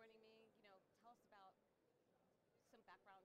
joining me. You know, tell us about some background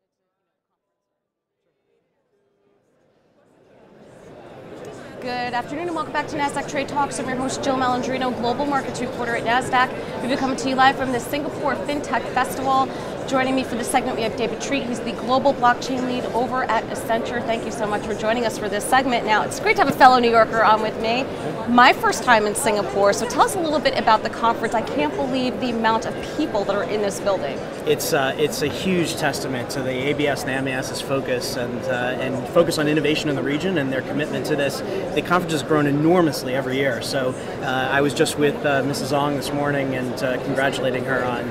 into the conference. Good afternoon and welcome back to Nasdaq Trade Talks. I'm your host Jill Malandrino, Global Markets Reporter at Nasdaq. We've come to you live from the Singapore FinTech Festival. Joining me for this segment, we have David Treat, who's the Global Blockchain Lead over at Accenture. Thank you so much for joining us for this segment. Now, it's great to have a fellow New Yorker on with me. My first time in Singapore, so tell us a little bit about the conference. I can't believe the amount of people that are in this building. It's a huge testament to the ABS and AMAS's focus and focus on innovation in the region and their commitment to this. The conference has grown enormously every year, so I was just with Mrs. Ong this morning and congratulating her on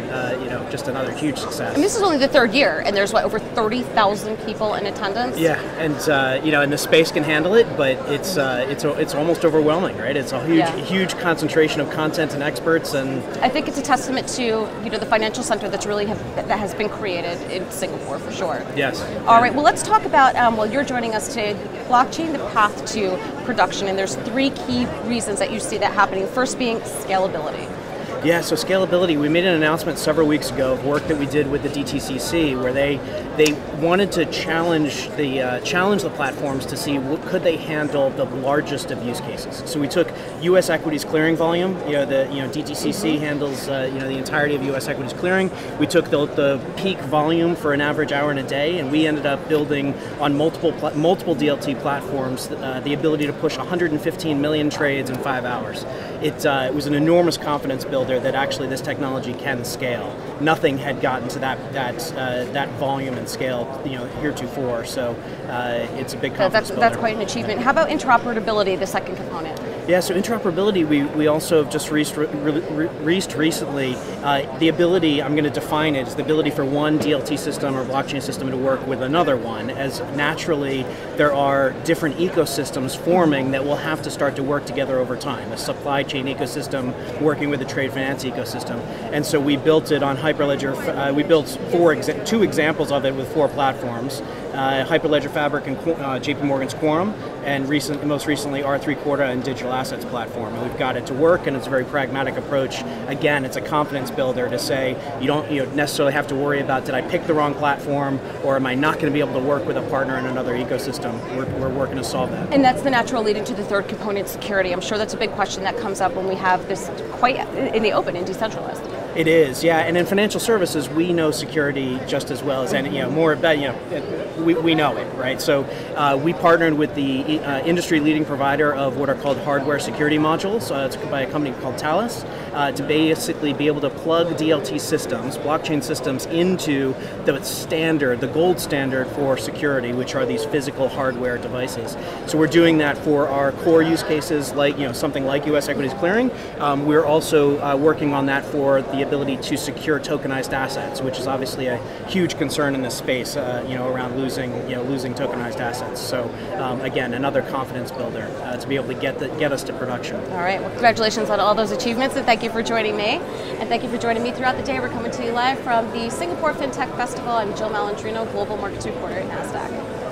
just another huge success. And this is only the third year, and there's what, over 30,000 people in attendance. Yeah, and and the space can handle it, but it's almost overwhelming, right? It's a huge, huge concentration of content and experts, and I think it's a testament to the financial center that's really that has been created in Singapore for sure. Yes. All right. Well, let's talk about while you're joining us today, blockchain, the path to production, and there's three key reasons that you see that happening. First being scalability. Yeah, so scalability, we made an announcement several weeks ago of work that we did with the DTCC where they wanted to challenge the platforms to see what could they handle the largest of use cases. So we took U.S. equities clearing volume, DTCC handles the entirety of U.S. equities clearing. We took the peak volume for an average hour in a day, and we ended up building on multiple DLT platforms the ability to push 115 million trades in 5 hours. It was an enormous confidence builder that actually this technology can scale. Nothing had gotten to that volume and scale, heretofore. So it's a big confidence builder. That's quite an achievement. How about interoperability, the second component? Yeah, so interoperability, we also have just reached recently the ability, I'm going to define it, is the ability for one DLT system or blockchain system to work with another one, as naturally there are different ecosystems forming that will have to start to work together over time. A supply chain ecosystem working with a trade finance ecosystem. And so we built it on Hyperledger. We built two examples of it with four platforms. Hyperledger Fabric and JP Morgan's Quorum, and most recently R3 Corda and Digital Assets Platform. And we've got it to work, and it's a very pragmatic approach. Again, it's a confidence builder to say you don't necessarily have to worry about, did I pick the wrong platform, or am I not going to be able to work with a partner in another ecosystem? We're working to solve that. And that's the natural lead into the third component, security. I'm sure that's a big question that comes up when we have this quite in the open and decentralized. It is, yeah, and in financial services, we know security just as well as any, more of that, we know it, right? So we partnered with the industry-leading provider of what are called hardware security modules. It's by a company called Thales, to basically be able to plug DLT systems, blockchain systems, into the standard, the gold standard for security, which are these physical hardware devices. So we're doing that for our core use cases, like something like U.S. equities clearing. We're also working on that for the ability to secure tokenized assets, which is obviously a huge concern in this space, around losing tokenized assets. So again, another confidence builder to be able to get us to production. All right, well, congratulations on all those achievements, and thank you for joining me. And thank you for joining me throughout the day. We're coming to you live from the Singapore FinTech Festival. I'm Jill Malandrino, Global Markets Reporter at Nasdaq.